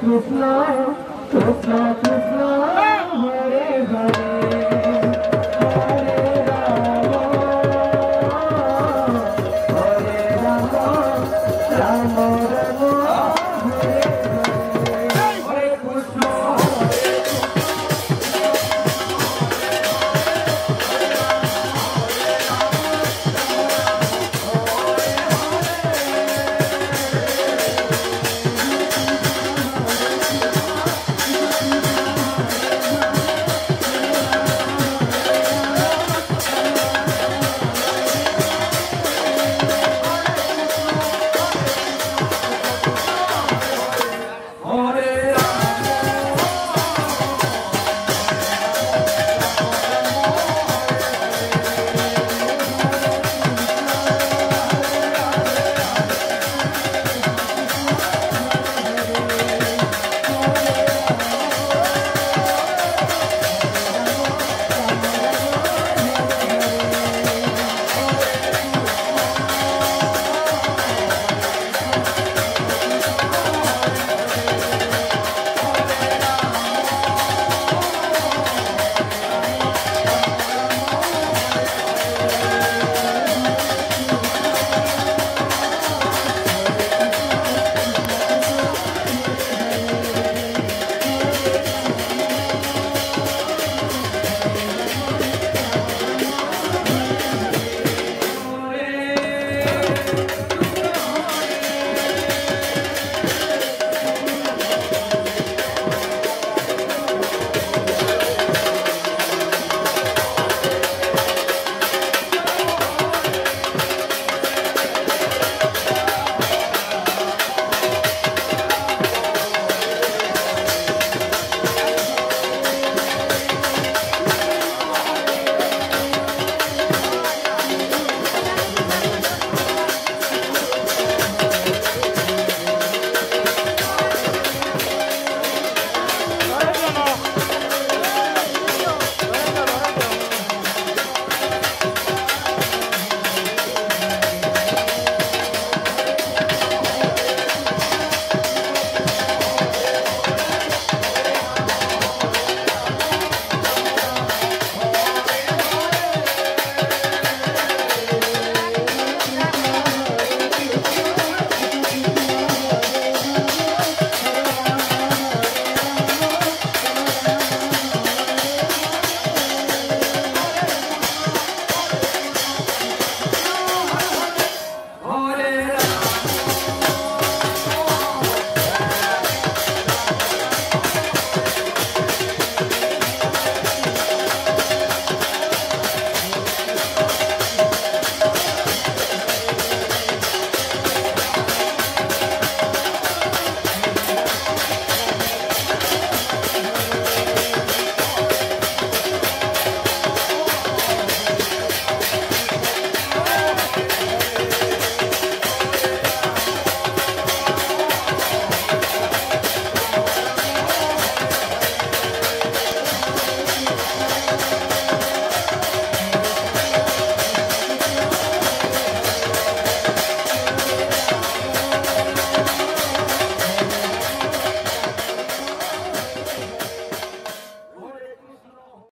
Krishna, Krishna, Krishna.